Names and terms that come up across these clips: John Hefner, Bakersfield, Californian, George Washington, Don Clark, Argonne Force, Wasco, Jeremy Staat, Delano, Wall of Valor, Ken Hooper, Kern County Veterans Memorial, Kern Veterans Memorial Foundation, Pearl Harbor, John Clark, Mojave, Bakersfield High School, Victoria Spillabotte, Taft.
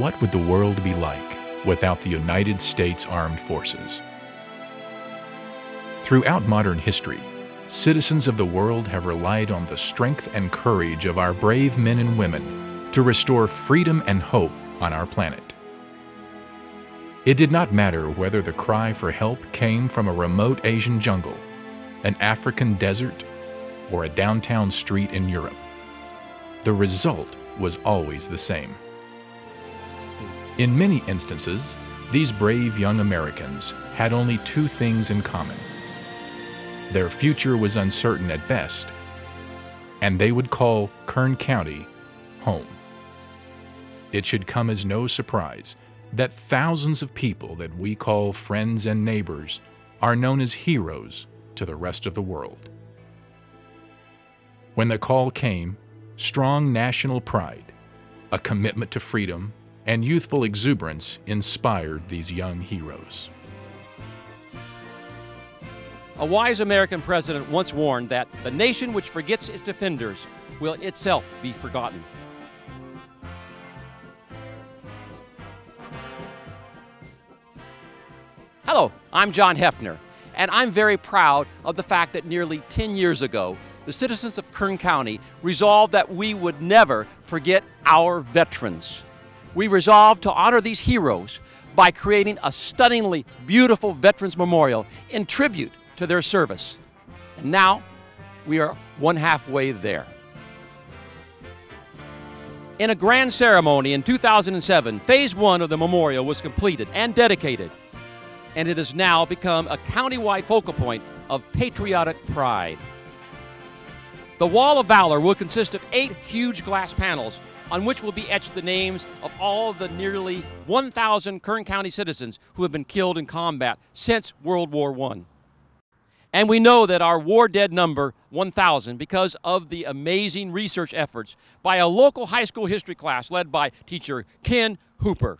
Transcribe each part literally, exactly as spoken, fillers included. What would the world be like without the United States Armed Forces? Throughout modern history, citizens of the world have relied on the strength and courage of our brave men and women to restore freedom and hope on our planet. It did not matter whether the cry for help came from a remote Asian jungle, an African desert, or a downtown street in Europe. The result was always the same. In many instances, these brave young Americans had only two things in common. Their future was uncertain at best, and they would call Kern County home. It should come as no surprise that thousands of people that we call friends and neighbors are known as heroes to the rest of the world. When the call came, strong national pride, a commitment to freedom, and youthful exuberance inspired these young heroes. A wise American president once warned that the nation which forgets its defenders will itself be forgotten. Hello, I'm John Hefner, and I'm very proud of the fact that nearly ten years ago, the citizens of Kern County resolved that we would never forget our veterans. We resolved to honor these heroes by creating a stunningly beautiful Veterans Memorial in tribute to their service. And now, we are one halfway there. In a grand ceremony in two thousand seven, phase one of the memorial was completed and dedicated, and it has now become a county-wide focal point of patriotic pride. The Wall of Valor will consist of eight huge glass panels on which will be etched the names of all the nearly one thousand Kern County citizens who have been killed in combat since World War One. And we know that our war-dead number, one thousand, because of the amazing research efforts by a local high school history class led by teacher Ken Hooper.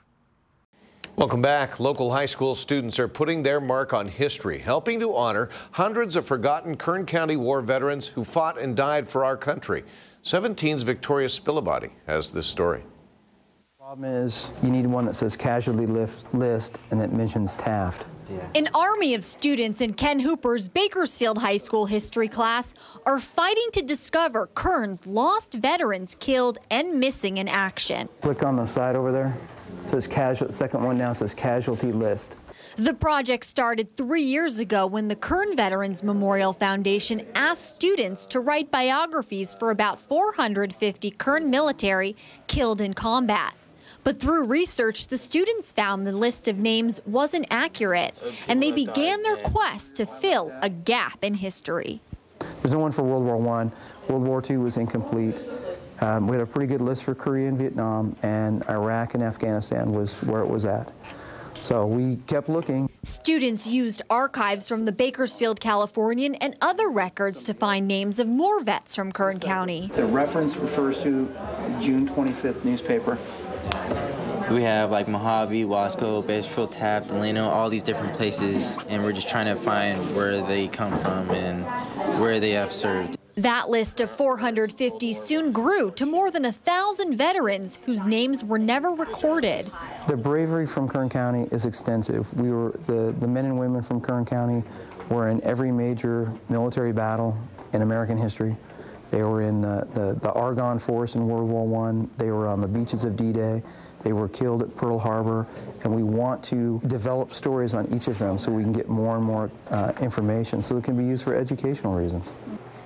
Welcome back. Local high school students are putting their mark on history, helping to honor hundreds of forgotten Kern County war veterans who fought and died for our country. seventeen's Victoria Spillabotte has this story. The problem is you need one that says casualty list and it mentions Taft. Yeah. An army of students in Ken Hooper's Bakersfield High School history class are fighting to discover Kern's lost veterans killed and missing in action. Click on the side over there. It says casualty. Second one now says casualty list. The project started three years ago when the Kern Veterans Memorial Foundation asked students to write biographies for about four hundred fifty Kern military killed in combat. But through research, the students found the list of names wasn't accurate, and they began their quest to fill a gap in history. There's no one for World War One. World War Two was incomplete. Um, we had a pretty good list for Korea and Vietnam, and Iraq and Afghanistan was where it was at. So we kept looking. Students used archives from the Bakersfield Californian and other records to find names of more vets from Kern County. The reference refers to June twenty-fifth newspaper. We have like Mojave, Wasco, Bakersfield, Taft, Delano, all these different places, and we're just trying to find where they come from and where they have served. That list of four hundred fifty soon grew to more than a thousand veterans whose names were never recorded. The bravery from Kern County is extensive. We were the, the men and women from Kern County were in every major military battle in American history. They were in the, the, the Argonne Force in World War One. They were on the beaches of D Day. They were killed at Pearl Harbor, and we want to develop stories on each of them so we can get more and more uh, information so it can be used for educational reasons.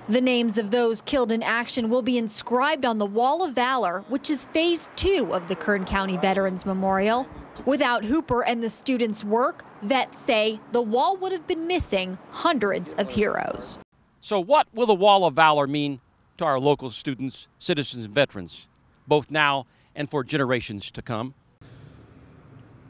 The names of those killed in action will be inscribed on the Wall of Valor, which is phase two of the Kern County Veterans Memorial. Without Hooper and the students' work, vets say the wall would have been missing hundreds of heroes. So what will the Wall of Valor mean to our local students, citizens, and veterans, both now and for generations to come?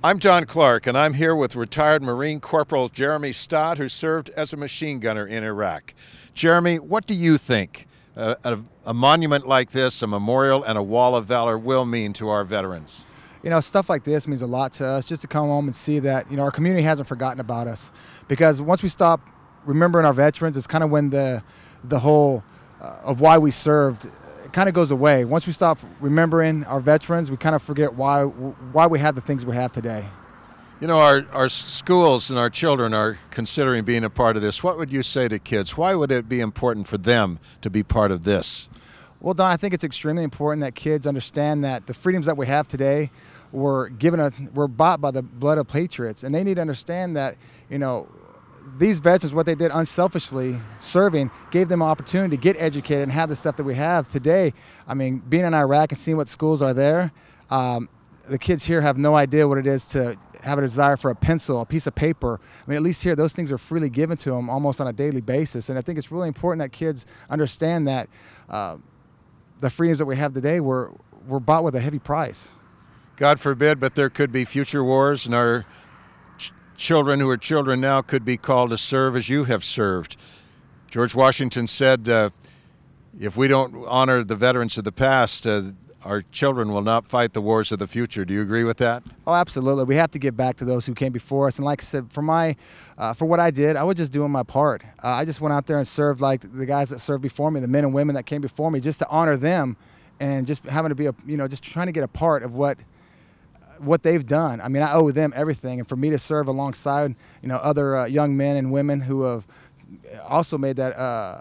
I'm John Clark, and I'm here with retired Marine Corporal Jeremy Staat, who served as a machine gunner in Iraq. Jeremy, what do you think uh, a, a monument like this, a memorial and a Wall of Valor will mean to our veterans? You know, stuff like this means a lot to us, just to come home and see that, you know, our community hasn't forgotten about us. Because once we stop remembering our veterans, it's kind of when the, the whole uh, of why we served kind of goes away. Once we stop remembering our veterans, we kind of forget why why we have the things we have today. You know, our, our schools and our children are considering being a part of this. What would you say to kids? Why would it be important for them to be part of this? Well, Don, I think it's extremely important that kids understand that the freedoms that we have today were given a, were bought by the blood of patriots. And they need to understand that, you know, these veterans, what they did unselfishly serving, gave them an opportunity to get educated and have the stuff that we have today. I mean, being in Iraq and seeing what schools are there, um, the kids here have no idea what it is to have a desire for a pencil, a piece of paper. I mean, at least here, those things are freely given to them almost on a daily basis. And I think it's really important that kids understand that uh, the freedoms that we have today were, were bought with a heavy price. God forbid, but there could be future wars, and our ch children who are children now could be called to serve as you have served. George Washington said, uh, if we don't honor the veterans of the past, uh, our children will not fight the wars of the future. Do you agree with that? Oh, absolutely. We have to give back to those who came before us. And like I said, for my, uh, for what I did, I was just doing my part. Uh, I just went out there and served like the guys that served before me, the men and women that came before me, just to honor them, and just having to be, a, you know, just trying to get a part of what, what they've done. I mean, I owe them everything. And for me to serve alongside, you know, other uh, young men and women who have also made that, uh,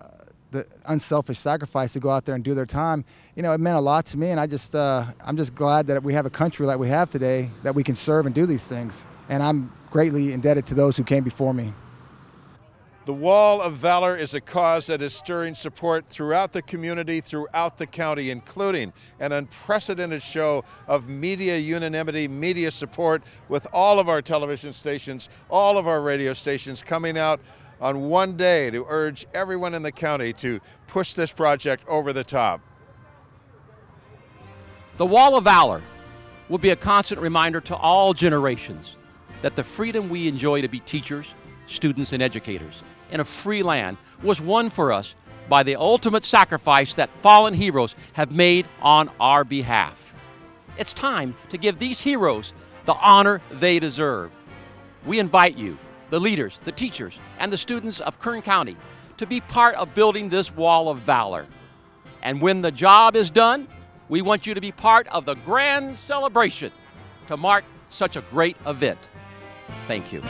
the unselfish sacrifice to go out there and do their time, you know, it meant a lot to me. And I just, uh, I'm just glad that we have a country like we have today that we can serve and do these things. And I'm greatly indebted to those who came before me. The Wall of Valor is a cause that is stirring support throughout the community, throughout the county, including an unprecedented show of media unanimity, media support, with all of our television stations, all of our radio stations coming out on one day to urge everyone in the county to push this project over the top. The Wall of Valor will be a constant reminder to all generations that the freedom we enjoy to be teachers, students, and educators in a free land was won for us by the ultimate sacrifice that fallen heroes have made on our behalf. It's time to give these heroes the honor they deserve. We invite you, the leaders, the teachers, and the students of Kern County, to be part of building this Wall of Valor. And when the job is done, we want you to be part of the grand celebration to mark such a great event. Thank you.